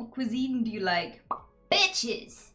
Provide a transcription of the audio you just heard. What cuisine do you like? Bitches!